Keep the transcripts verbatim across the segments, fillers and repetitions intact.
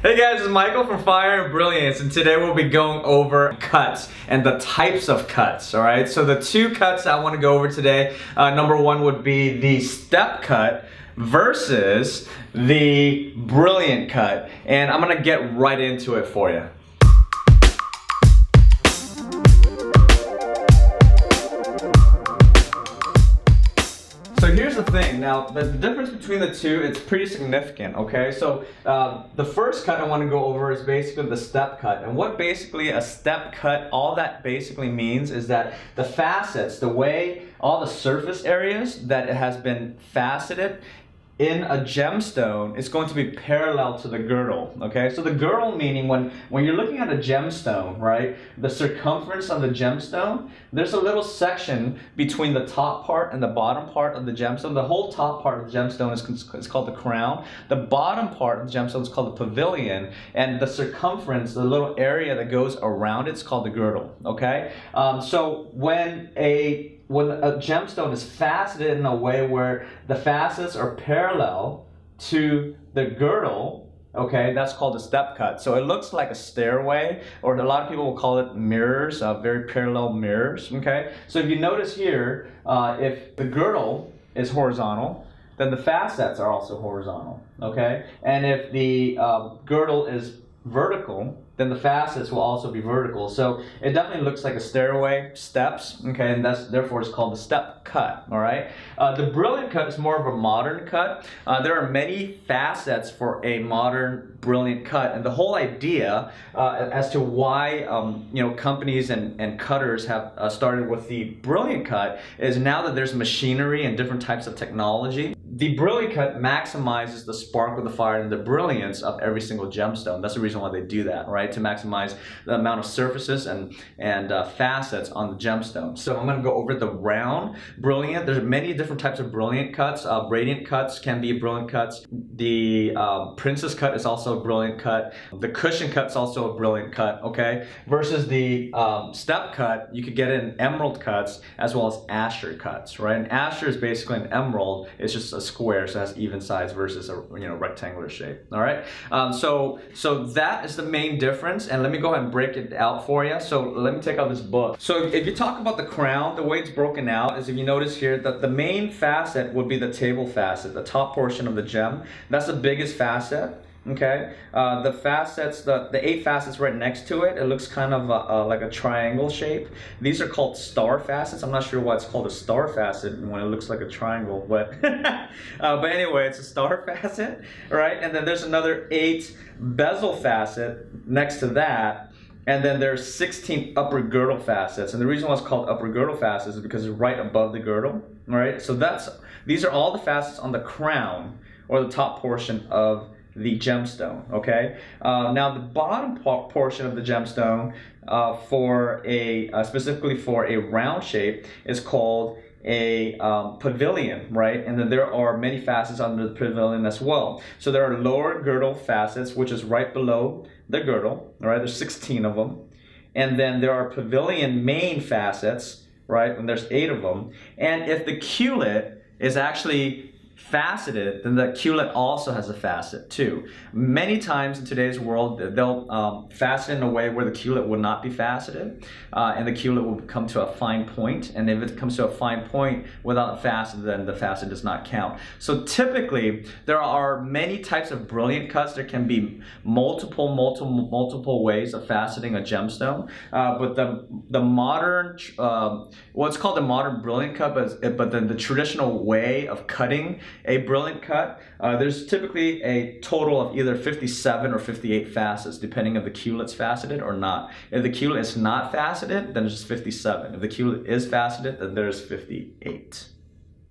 Hey guys, it's Michael from Fire and Brilliance, and today we'll be going over cuts and the types of cuts, alright? So the two cuts I want to go over today, uh, number one would be the step cut versus the brilliant cut, and I'm going to get right into it for you. So here's the thing. Now, the difference between the two, it's pretty significant, okay? So uh, the first cut I want to go over is basically the step cut. And what basically a step cut, all that basically means is that the facets, the way, all the surface areas that it has been faceted in a gemstone, it's going to be parallel to the girdle, okay? So the girdle meaning when, when you're looking at a gemstone, right, the circumference of the gemstone, there's a little section between the top part and the bottom part of the gemstone. The whole top part of the gemstone is, is called the crown. The bottom part of the gemstone is called the pavilion, and the circumference, the little area that goes around it, is called the girdle, okay? Um, so when a When a gemstone is faceted in a way where the facets are parallel to the girdle, okay, that's called a step cut. So it looks like a stairway, or a lot of people will call it mirrors, uh, very parallel mirrors, okay? So if you notice here, uh, if the girdle is horizontal, then the facets are also horizontal, okay? And if the uh, girdle is vertical, then the facets will also be vertical. So it definitely looks like a stairway, steps, okay, and that's therefore it's called the step cut, all right? Uh, the brilliant cut is more of a modern cut. Uh, there are many facets for a modern brilliant cut, and the whole idea uh, as to why um, you know, companies and, and cutters have uh, started with the brilliant cut is now that there's machinery and different types of technology, the brilliant cut maximizes the spark of the fire and the brilliance of every single gemstone. That's the reason why they do that, right? To maximize the amount of surfaces and, and uh, facets on the gemstone. So I'm gonna go over the round brilliant. There's many different types of brilliant cuts. Uh, radiant cuts can be brilliant cuts. The uh, princess cut is also a brilliant cut. The cushion cut is also a brilliant cut, okay? Versus the um, step cut, you could get it in emerald cuts as well as asher cuts, right? And asher is basically an emerald. It's just a square, so it has even size versus a you know rectangular shape. All right, um, so so that is the main difference, and let me go ahead and break it out for you. So let me take out this book. So if you talk about the crown, the way it's broken out is if you notice here that the main facet would be the table facet, the top portion of the gem. That's the biggest facet. Okay, uh, the facets, the, the eight facets right next to it, it looks kind of a, a, like a triangle shape. These are called star facets. I'm not sure why it's called a star facet when it looks like a triangle, but uh, but anyway, it's a star facet, right? And then there's another eight bezel facet next to that. And then there's sixteen upper girdle facets. And the reason why it's called upper girdle facets is because it's right above the girdle, right? So that's, these are all the facets on the crown or the top portion of the gemstone, okay? Uh, now the bottom portion of the gemstone uh, for a, uh, specifically for a round shape is called a um, pavilion, right? And then there are many facets under the pavilion as well. So there are lower girdle facets, which is right below the girdle, all right? There's sixteen of them. And then there are pavilion main facets, right? And there's eight of them. And if the culet is actually faceted, then the culet also has a facet too. Many times in today's world, they'll um, facet in a way where the culet will not be faceted, uh, and the culet will come to a fine point, and if it comes to a fine point without a facet, then the facet does not count. So typically, there are many types of brilliant cuts. There can be multiple, multiple, multiple ways of faceting a gemstone, uh, but the, the modern, um, well, it's called the modern brilliant cut, but, but then the traditional way of cutting a brilliant cut, uh, there's typically a total of either fifty-seven or fifty-eight facets, depending on the culet's faceted or not. If the culet is not faceted, then it's just fifty-seven. If the culet is faceted, then there's fifty-eight.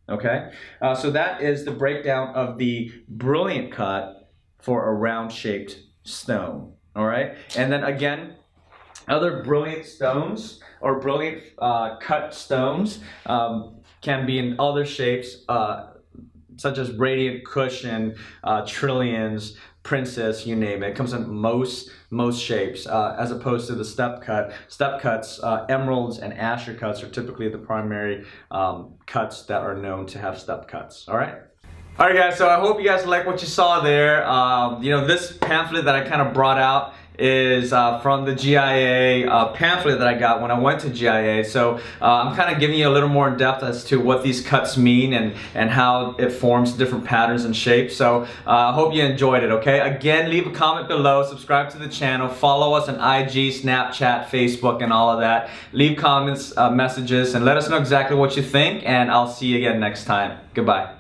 Okay, uh, so that is the breakdown of the brilliant cut for a round-shaped stone. All right, and then again, other brilliant stones or brilliant uh, cut stones um, can be in other shapes. Uh, such as radiant cushion, uh, trillions, princess, you name it. It comes in most most shapes, uh, as opposed to the step cut. Step cuts, uh, emeralds and asher cuts are typically the primary um, cuts that are known to have step cuts, all right? Alright guys, so I hope you guys like what you saw there. Um, you know, this pamphlet that I kind of brought out is uh, from the G I A uh, pamphlet that I got when I went to G I A. So uh, I'm kind of giving you a little more in depth as to what these cuts mean and, and how it forms different patterns and shapes. So I uh, hope you enjoyed it, okay? Again, leave a comment below, subscribe to the channel, follow us on I G, Snapchat, Facebook, and all of that. Leave comments, uh, messages, and let us know exactly what you think, and I'll see you again next time. Goodbye.